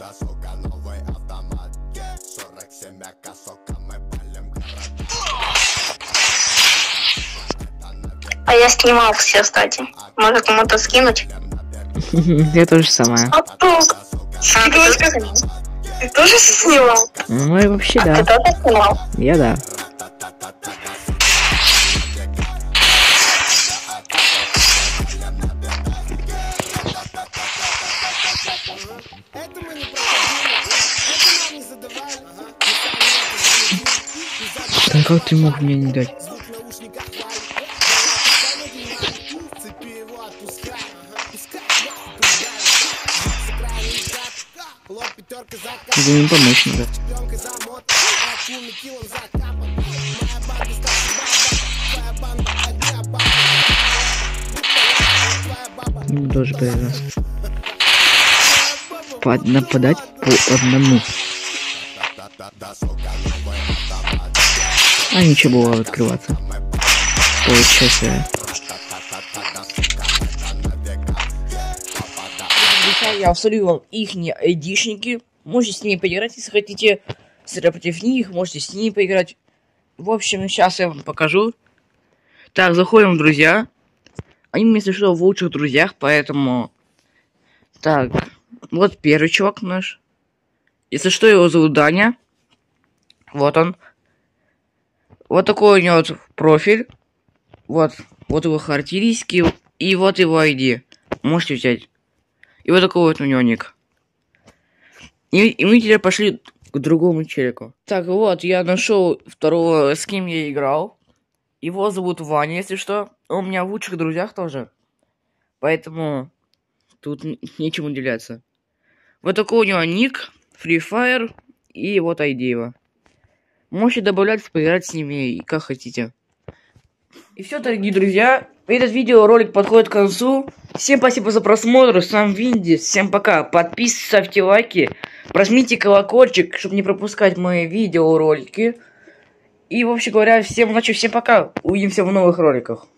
круто, сука, новый автомат. 47 АК, сука, мы палим города. А я снимал все, кстати. Может, кому-то скинуть? Я тоже самое. Ты тоже снимал? Ну и вообще, да. Ты тоже снимал? Я, да. Так как ты мог мне не дать? Это не помощник. Тоже появился. Нападать по одному. А ничего, было открываться. Ой, честно. Я абсолютно вам их не айдишники. Можете с ними поиграть, если хотите. Сыра против них, можете с ними поиграть. В общем, сейчас я вам покажу. Так, заходим в друзья. Они, если что, в лучших друзьях, поэтому... Так, вот первый чувак наш. Если что, его зовут Даня. Вот он. Вот такой у него вот профиль. Вот его характеристики. И вот его ID. Можете взять. И вот такой вот у него ник. И мы теперь пошли к другому челику. Так, вот, я нашел второго, с кем я играл. Его зовут Ваня, если что. Он у меня в лучших друзьях тоже. Поэтому тут нечем удивляться. Вот такой у него ник. Free Fire. И вот ID его. Можете добавлять, поиграть с ними, и как хотите. И все, дорогие друзья. Этот видеоролик подходит к концу. Всем спасибо за просмотр. С вами Виндис. Всем пока. Подписывайтесь, ставьте лайки. Прожмите колокольчик, чтобы не пропускать мои видеоролики. И, вообще говоря, всем удачи, всем пока. Увидимся в новых роликах.